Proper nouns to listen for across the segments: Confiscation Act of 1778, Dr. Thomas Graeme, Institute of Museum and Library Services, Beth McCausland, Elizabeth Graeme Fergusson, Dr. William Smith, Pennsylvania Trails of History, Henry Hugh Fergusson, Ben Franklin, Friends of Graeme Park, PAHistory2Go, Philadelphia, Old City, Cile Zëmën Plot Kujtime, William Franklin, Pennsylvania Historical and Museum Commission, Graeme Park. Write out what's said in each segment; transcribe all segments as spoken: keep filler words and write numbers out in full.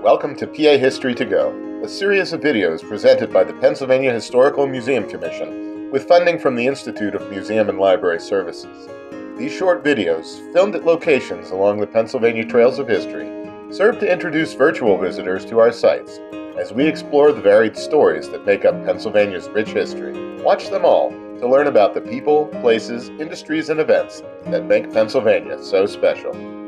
Welcome to P A History to Go, a series of videos presented by the Pennsylvania Historical and Museum Commission with funding from the Institute of Museum and Library Services. These short videos, filmed at locations along the Pennsylvania Trails of History, serve to introduce virtual visitors to our sites as we explore the varied stories that make up Pennsylvania's rich history. Watch them all to learn about the people, places, industries, and events that make Pennsylvania so special.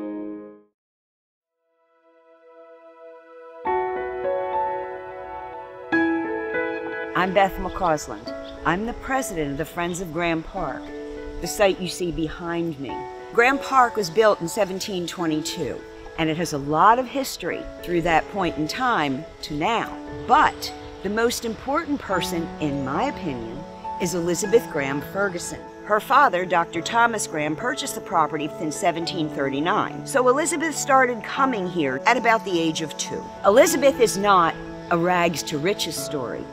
I'm Beth McCausland. I'm the president of the Friends of Graeme Park, the site you see behind me. Graeme Park was built in seventeen twenty-two, and it has a lot of history through that point in time to now. But the most important person, in my opinion, is Elizabeth Graeme Fergusson. Her father, Doctor Thomas Graeme, purchased the property in seventeen thirty-nine. So Elizabeth started coming here at about the age of two. Elizabeth is not a rags to riches story.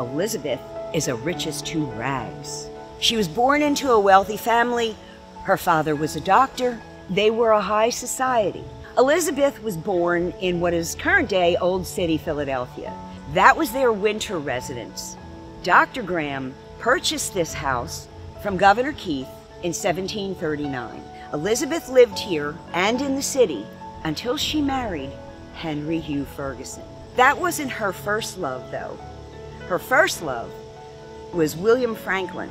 Elizabeth is a riches to rags. She was born into a wealthy family. Her father was a doctor. They were a high society. Elizabeth was born in what is current day Old City, Philadelphia. That was their winter residence. Doctor Graeme purchased this house from Governor Keith in seventeen thirty-nine. Elizabeth lived here and in the city until she married Henry Hugh Fergusson. That wasn't her first love, though. Her first love was William Franklin,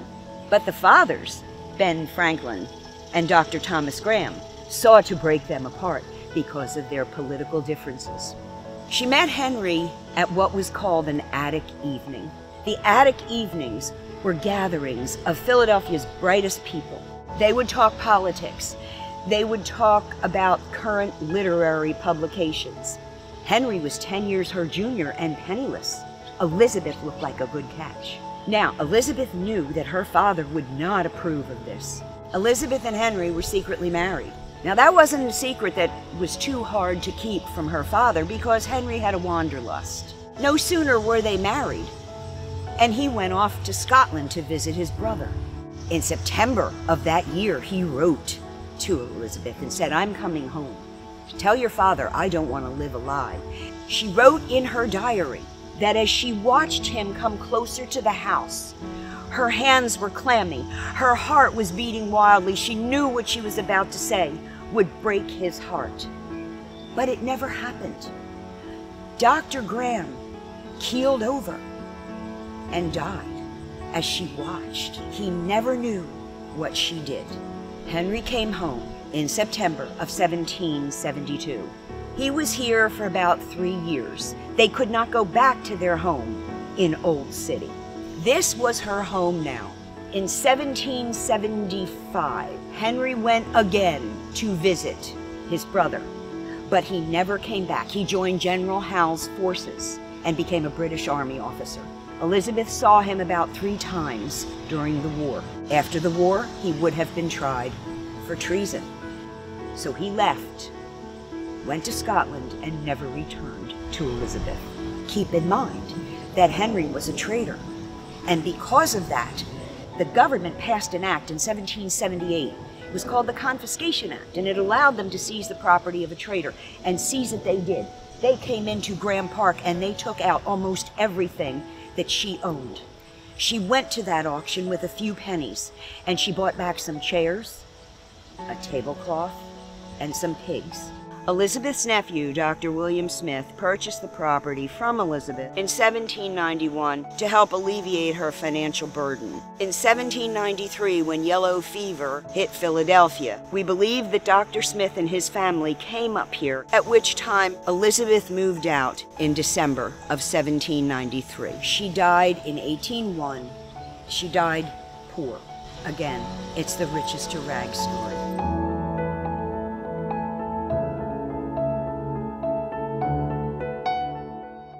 but the fathers, Ben Franklin and Doctor Thomas Graeme, sought to break them apart because of their political differences. She met Henry at what was called an attic evening. The attic evenings were gatherings of Philadelphia's brightest people. They would talk politics. They would talk about current literary publications. Henry was ten years her junior and penniless. Elizabeth looked like a good catch. Now, Elizabeth knew that her father would not approve of this. Elizabeth and Henry were secretly married. Now, that wasn't a secret that was too hard to keep from her father because Henry had a wanderlust. No sooner were they married, and he went off to Scotland to visit his brother. In September of that year, he wrote to Elizabeth and said, "I'm coming home. Tell your father I don't want to live a lie." She wrote in her diary that as she watched him come closer to the house, her hands were clammy, her heart was beating wildly. She knew what she was about to say would break his heart. But it never happened. Doctor Graeme keeled over and died as she watched. He never knew what she did. Henry came home in September of seventeen seventy-two. He was here for about three years. They could not go back to their home in Old City. This was her home now. In seventeen seventy-five, Henry went again to visit his brother, but he never came back. He joined General Howe's forces and became a British Army officer. Elizabeth saw him about three times during the war. After the war, he would have been tried for treason. So he left, went to Scotland, and never returned to Elizabeth. Keep in mind that Henry was a traitor, and because of that, the government passed an act in seventeen seventy-eight. It was called the Confiscation Act, and it allowed them to seize the property of a traitor, and seize it they did. They came into Graeme Park, and they took out almost everything that she owned. She went to that auction with a few pennies, and she bought back some chairs, a tablecloth, and some pigs. Elizabeth's nephew, Doctor William Smith, purchased the property from Elizabeth in seventeen ninety-one to help alleviate her financial burden. In seventeen ninety-three, when yellow fever hit Philadelphia, we believe that Doctor Smith and his family came up here, at which time Elizabeth moved out in December of seventeen ninety-three. She died in eighteen oh one. She died poor. Again, it's the riches to rags story.